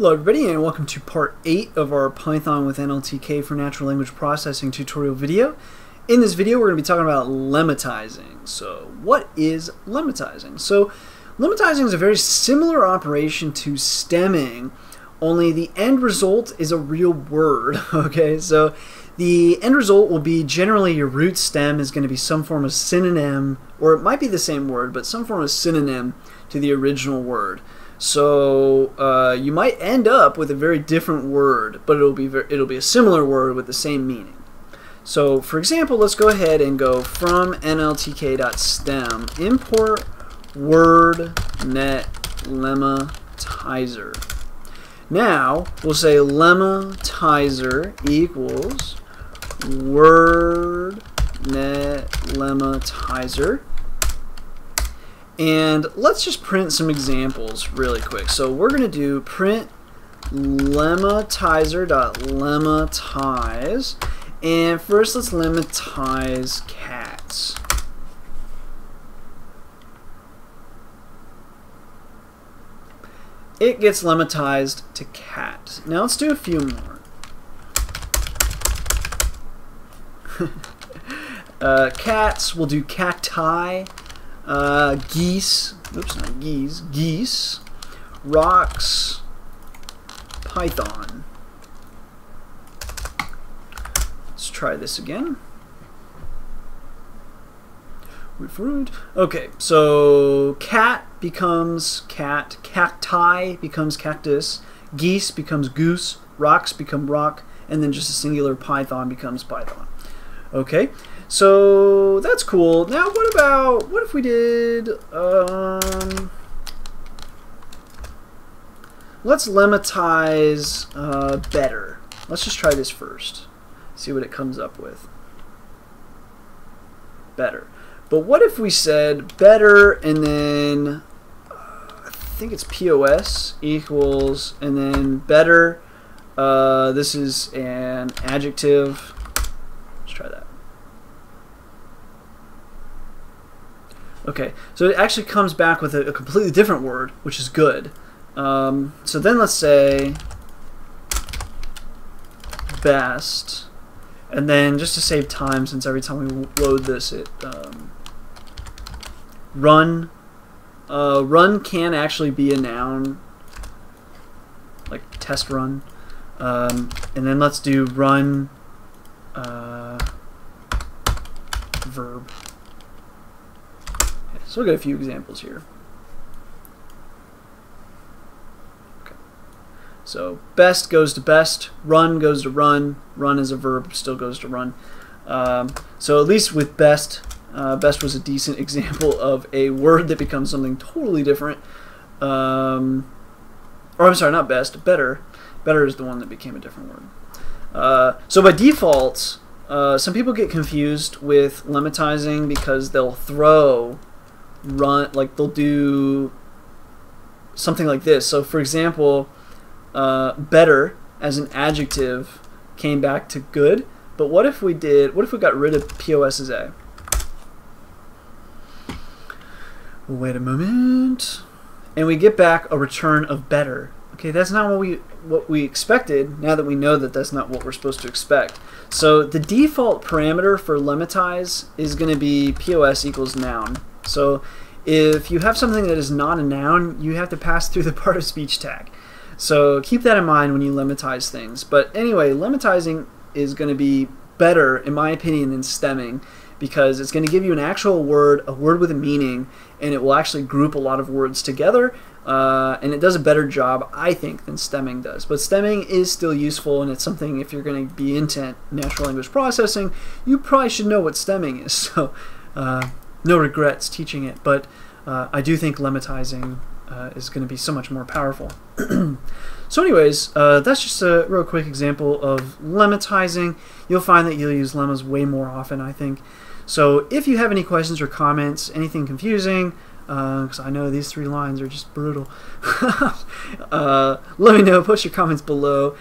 Hello everybody and welcome to part 8 of our Python with NLTK for Natural Language Processing tutorial video. In this video we're going to be talking about lemmatizing. So what is lemmatizing? So lemmatizing is a very similar operation to stemming, only the end result is a real word. Okay, so the end result will be generally your root stem is going to be some form of synonym, or it might be the same word, but some form of synonym to the original word. So you might end up with a very different word, but it'll be a similar word with the same meaning. So for example, let's go ahead and go from nltk.stem import WordNetLemmatizer. Now we'll say lemmatizer equals WordNetLemmatizer. And let's just print some examples really quick. So we're going to do print lemmatizer.lemmatize. And first let's lemmatize cats. It gets lemmatized to cat. Now let's do a few more. Cats, we'll do cacti. Geese, oops, not geese, geese, rocks, python. Let's try this again. Root. Okay, so cat becomes cat, cacti becomes cactus, geese becomes goose, rocks become rock, and then just a singular python becomes python. Okay, so that's cool. Now what if we did, let's lemmatize better. Let's just try this first, see what it comes up with. Better. But what if we said better and then, I think it's POS equals, and then better, this is an adjective. Let's try that. Okay, so it actually comes back with a completely different word, which is good. So then let's say best, and then just to save time, since every time we load this, it run. Run can actually be a noun, like test run. And then let's do run verb. So we'll get a few examples here. Okay. So best goes to best, run goes to run, run is a verb, still goes to run. So at least with best, best was a decent example of a word that becomes something totally different. Or I'm sorry, not best, better. Better is the one that became a different word. So by default, some people get confused with lemmatizing because they'll throw run, like they'll do something like this. So for example, better as an adjective came back to good, but what if we got rid of POS as a? Wait a moment. And we get back a return of better. Okay, that's not what we expected, now that we know that that's not what we're supposed to expect. So the default parameter for lemmatize is going to be POS equals noun. So if you have something that is not a noun, you have to pass through the part of speech tag. So keep that in mind when you lemmatize things. But anyway, lemmatizing is going to be better, in my opinion, than stemming, because it's going to give you an actual word, a word with a meaning, and it will actually group a lot of words together, and it does a better job, I think, than stemming does. But stemming is still useful, and it's something, if you're going to be into natural language processing, you probably should know what stemming is. So no regrets teaching it, but I do think lemmatizing is going to be so much more powerful. So anyways, that's just a real quick example of lemmatizing. You'll find that you'll use lemmas way more often, I think. So if you have any questions or comments, anything confusing, because I know these three lines are just brutal, let me know, post your comments below.